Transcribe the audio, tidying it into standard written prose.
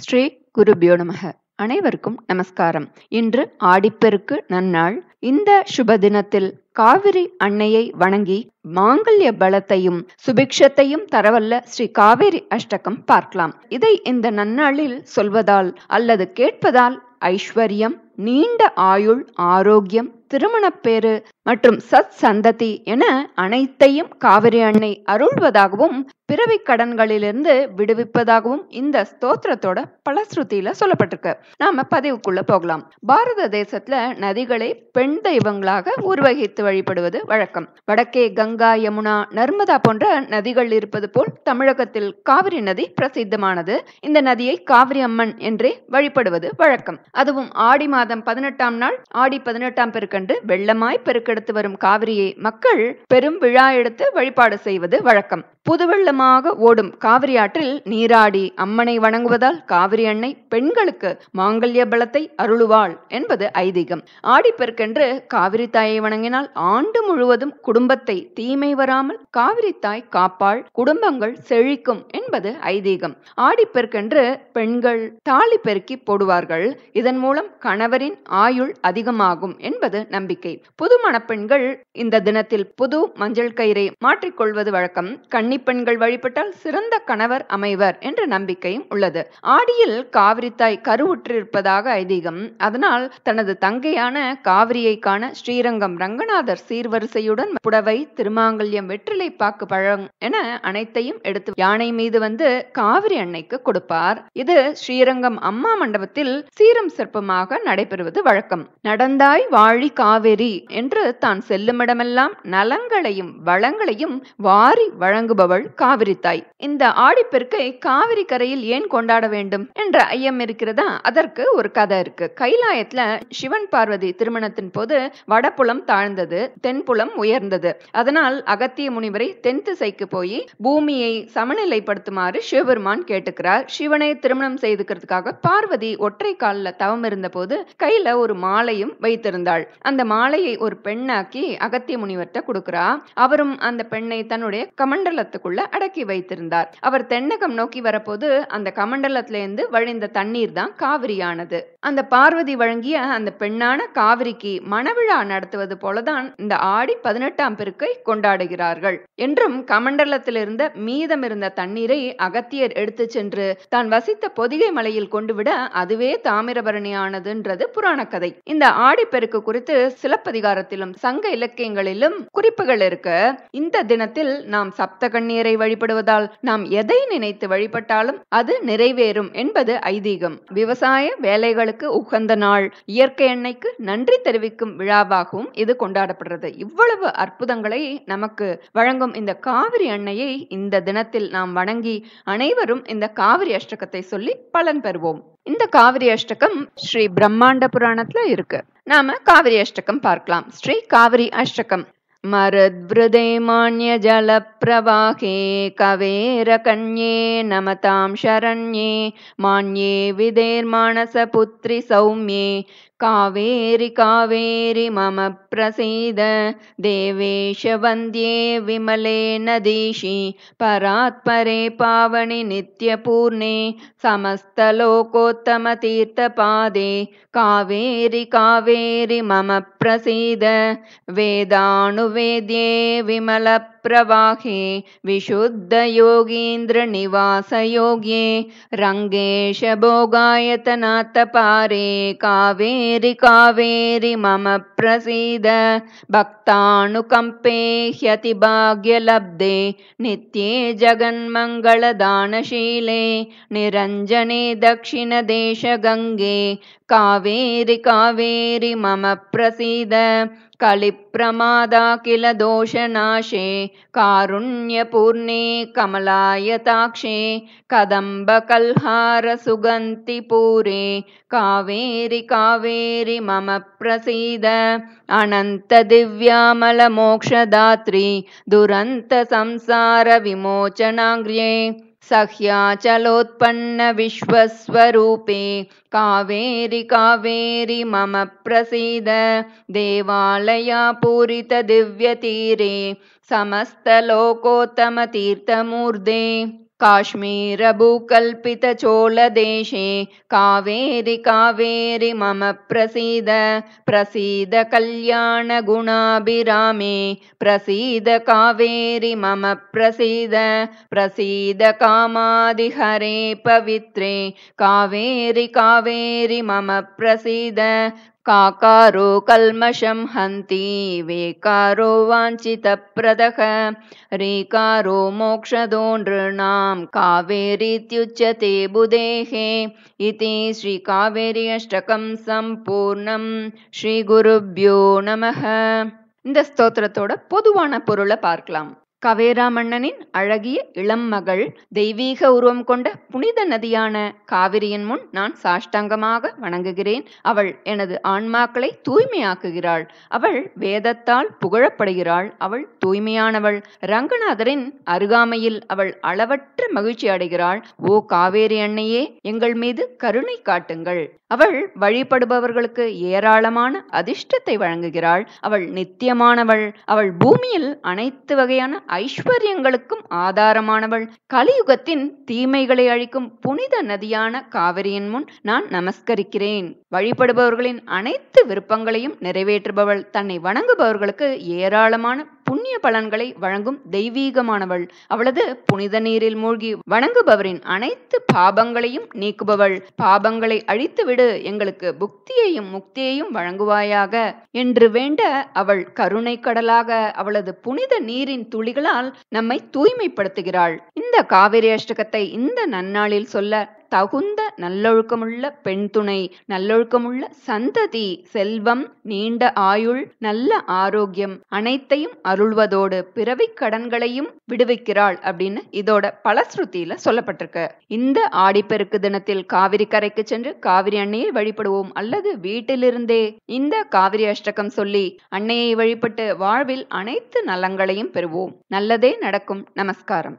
ஸ்ரீ குருபியோ நமஹ. அனைவருக்கும் நமஸ்காரம். இன்று ஆடிப்பெருக்கு நன்னாள். இந்த சுப தினத்தில் காவிரி அன்னையை வணங்கி மாங்கல்ய பலத்தையும் சுபிக்ஷத்தையும் தரவல்ல ஸ்ரீ காவேரி அஷ்டகம் பார்க்கலாம். இதை இந்த நன்னாளில் சொல்வதால் அல்லது கேட்பதால் ஐஸ்வர்யம், நீண்ட ஆயுள், ஆரோக்கியம், திருமணப்பேறு மற்றும் சத் சந்ததி என அனைத்தையும் காவிரி அன்னை அருள்வதாகவும் பிறவி கடன்களிலிருந்து விடுவிப்பதாகவும் இந்த ஸ்தோத்திரத்தோட பலஸ்ருதியில சொல்லப்பட்டிருக்கு. நாம பதிவுக்குள்ள போகலாம். பாரத தேசத்துல நதிகளை பெண் தெய்வங்களாக உருவகித்து வழிபடுவது வழக்கம். வடக்கே கங்கா, யமுனா, நர்மதா போன்ற நதிகள் இருப்பது போல் தமிழகத்தில் காவிரி நதி பிரசித்தமானது. இந்த நதியை காவிரி அம்மன் என்றே வழிபடுவது வழக்கம். அதுவும் ஆடி மாதம் 18ஆம் நாள் ஆடி 18ஆம் பெருக்கன்று வெள்ளமாய் பெருக்கெடுத்து வரும் காவிரியை மக்கள் பெரும் விழா எடுத்து வழிபாடு செய்வது வழக்கம். புதுவெள்ளமாக ஓடும் காவிரி ஆற்றில் நீராடி அம்மனை வணங்குவதால் காவிரி அன்னை பெண்களுக்கு மாங்கல்ய பலத்தை அருளுவாள் என்பது ஐதீகம். ஆடிப்பெருக்கென்று காவிரி தாயை வணங்கினால் ஆண்டு முழுவதும் குடும்பத்தை தீமை வராமல் காவிரி தாய் காப்பாள், குடும்பங்கள் செழிக்கும் என்பது ஐதீகம். ஆடிப்பெருக்கென்று பெண்கள் தாலி பெருக்கி போடுவார்கள். இதன் மூலம் கணவரின் ஆயுள் அதிகமாகும் என்பது நம்பிக்கை. புது மணப்பெண்கள் இந்த தினத்தில் புது மஞ்சள் கயிறை மாற்றிக்கொள்வது வழக்கம். கன்னி பெண்கள் வழிபட்டால் சிறந்த கணவர் அமைவர் என்ற நம்பிக்கையும் உள்ளது. ஆடியில் காவிரி தாய் கருவுற்றிருப்பதாக ஐதீகம். அதனால் தனது தங்கையான காவிரியை காண ஸ்ரீரங்கம் ரங்கநாதர் சீர்வரிசையுடன் புடவை, திருமாங்கல்யம், வெற்றிலை பாக்கு, பழம் என அனைத்தையும் எடுத்து யானை மீது வந்து காவிரி அன்னைக்கு கொடுப்பார். இது ஸ்ரீரங்கம் அம்மா மண்டபத்தில் சீரம் சிற்பமாக நடைபெறுவது வழக்கம். நடந்தாய் வாழி காவேரி என்று தான் செல்லுமிடமெல்லாம் நலங்களையும் வளங்களையும் வாரி வழங்குபவள் காவிரி தாய். இந்த ஆடிப்பெருக்கை காவிரி கரையில் ஏன் கொண்டாட வேண்டும் என்ற ஐயம் இருக்கிறதா? அதற்கு ஒரு கதை இருக்கு. கைலாயத்துல சிவன் பார்வதி திருமணத்தின் போது வடபுலம் தாழ்ந்தது, தென்புலம் உயர்ந்தது. அதனால் அகத்திய முனிவரை தென் திசைக்கு போய் பூமியை சமநிலைப்படுத்துமாறு சிவபெருமான் கேட்டுக்கிறார். சிவனை திருமணம் செய்துக்கிறதுக்காக பார்வதி ஒற்றை காலில் தவம் இருந்த போது கையில ஒரு மாலையும் வைத்திருந்தாள். அந்த மாலையை ஒரு பெண்ணாக்கி அகத்திய முனிவர்கிட்ட கொடுக்கிறா. அவரும் அந்த பெண்ணை தன்னுடைய கமண்டலத்துக்குள்ள அடக்கி வைத்திருந்தார். அவர் தென்னகம் நோக்கி வரப்போது அந்த கமண்டலத்துல இருந்து வழிந்த தண்ணீர் தான் காவிரியானது. அந்த பார்வதி வழங்கிய அந்த பெண்ணான காவிரிக்கு மணவிழா நடத்துவது போலதான் இந்த ஆடி 18ஆம் பெருக்கை கொண்டாடுகிறார்கள். என்றும் கமண்டலத்தில் இருந்த மீதம் இருந்த தண்ணீரை அகத்தியர் எடுத்து சென்று தான் வசித்த பொதிகை மலையில் கொண்டுவிட அதுவே தாமிரபரணியானதுன்றது புராண கதை. இந்த ஆடிப்பெருக்கு குறித்து சிலப்பதிகாரத்திலும் சங்க இலக்கியங்களிலும் குறிப்புகள் இருக்கு. இந்த தினத்தில் நாம் சப்த கண்ணீரை வழிபடுவதால் நாம் எதை நினைத்து வழிபட்டாலும் அது நிறைவேறும் என்பது ஐதீகம். விவசாய வேலைகளுக்கு உகந்த நாள், இயற்கை அன்னைக்கு நன்றி தெரிவிக்கும் விழாவாகவும் இது கொண்டாடப்படுறது. இவ்வளவு அற்புதங்களை நமக்கு வழங்கும் இந்த காவிரி அன்னையை இந்த தினத்தில் நாம் வணங்கி அனைவரும் இந்த காவிரி அஷ்டகத்தை சொல்லி பலன் பெறுவோம். இந்த காவிரி அஷ்டகம் ஸ்ரீ பிரம்மாண்ட புராணத்துல இருக்கு. நாம காவிரி அஷ்டகம் பார்க்கலாம். ஸ்ரீ காவிரி அஷ்டகம். மருத்விருதே மான்ய ஜல பிரவாகே கவேர கண்யே நமதாம் சரண்யே மான்யே விதேர் மானச புத்ரி சௌம்யே காவேரி காவேரி மம பிரசீத தேவேஷ வந்தியே விமலே நதீஷி பராத்பரே பாவணி நித்ய பூர்ணே சமஸ்த லோகோத்தம தீர்த்த பாதே காவேரி காவேரி மம பிரசீத வேதானுவேத்யே விமல பிரவாகே விசுத்த யோகீந்திர நிவாச யோகியே ரங்கேஷ போகாயதநாத பாரே காவேரி காவேரி மம பிரசீத பக்தானுகம்பே ஹ்யதி பாக்யலப்தே நித்யே ஜகன்மங்கள தானசீலே நிரஞ்சனே தக்ஷிண தேச கங்கே காவேரி காவேரி மம பிரசீத கலிப்ரமாதா கில தோஷநாசே காருண்ய பூர்ணே கமலாயதாக்ஷே கதம்ப கல்ஹார சுகந்தி பூரே காவேரி காவேரி மம பிரசீத அனந்த திவ்யாமல மோக்ஷதாத்ரி துரந்த சம்சார விமோச்சனாங்க்யே சஹ்யாச்சலோத்பன்ன விஸ்வஸ்வரூபே காவேரி காவேரி மம பிரசீத தேவாலயா பூரித திவ்ய தீரே சமஸ்த லோகோத்தம தீர்த்தமூர்தே काश्मीरभूकल्पितचोलदेशे कावेरि कावेरि मम प्रसीद प्रसीद कल्याणगुणाभिरामे प्रसीद कावेरि मम प्रसीद प्रसीद कामादिहरे पवित्रे कावेरि कावेरि मम प्रसीद काकारो कल्मषं हन्ति वेकारो वाञ्छितप्रदः रीकारो मोक्षदो नृणां कावेरीत्युच्यते बुधेहे इति श्री कावेरी अष्टकं सम्पूर्णं श्री गुरुभ्यो नमः। இந்த ஸ்தோத்திரத்தோட பொதுவான பொருளை பார்க்கலாம். கவேராமண்ணனின் அழகிய இளம் மகள் தெய்வீக உருவம் கொண்ட புனித நதியான காவிரியின் முன் நான் சாஷ்டாங்கமாக வணங்குகிறேன். அவள் எனது ஆன்மாக்களை தூய்மையாக்குகிறாள். அவள் வேதத்தால் புகழப்படுகிறாள். அவள் தூய்மையானவள். ரங்கநாதரின் அருகாமையில் அவள் அளவற்ற மகிழ்ச்சி அடைகிறாள். ஓ காவேரி அன்னையே, எங்கள் மீது கருணை காட்டுங்கள். அவள் வழிபடுபவர்களுக்கு ஏராளமான அதிர்ஷ்டத்தை வழங்குகிறாள். அவள் நித்தியமானவள். அவள் பூமியில் அனைத்து வகையான ஐஸ்வர்யங்களுக்கும் ஆதாரமானவள். கலியுகத்தின் தீமைகளை அழிக்கும் புனித நதியான காவிரியின் முன் நான் நமஸ்கரிக்கிறேன். வழிபடுபவர்களின் அனைத்து விருப்பங்களையும் நிறைவேற்றுபவள். தன்னை வணங்குபவர்களுக்கு ஏராளமான புண்ணிய பலன்களை வழங்கும் தெய்வீகமானவள். அவளது புனித நீரில் மூழ்கி வணங்குபவரின் அனைத்து பாபங்களையும் நீக்குபவள். பாபங்களை அழித்துவிடு, எங்களுக்கு புக்தியையும் முக்தியையும் வழங்குவாயாக என்று வேண்ட அவள் கருணை கடலாக அவளது புனித நீரின் துளிகளால் நம்மை தூய்மைப்படுத்துகிறாள். இந்த காவேரி அஷ்டகத்தை இந்த நன்னாளில் சொல்ல தகுந்த நல்லொழுக்கமுள்ள பெண் துணை, நல்லொழுக்கமுள்ள சந்ததி, செல்வம், நீண்ட ஆயுள், நல்ல ஆரோக்கியம் அனைத்தையும் அருள்வதோடு பிறவி கடன்களையும் விடுவிக்கிறாள் அப்படின்னு இதோட பலஸ்ருதியில சொல்லப்பட்டிருக்கு. இந்த ஆடிப்பெருக்கு தினத்தில் காவிரி கரைக்கு சென்று காவிரி அன்னையை வழிபடுவோம். அல்லது வீட்டிலிருந்தே இந்த காவிரி அஷ்டகம் சொல்லி அன்னையை வழிபட்டு வாழ்வில் அனைத்து நலங்களையும் பெறுவோம். நல்லதே நடக்கும். நமஸ்காரம்.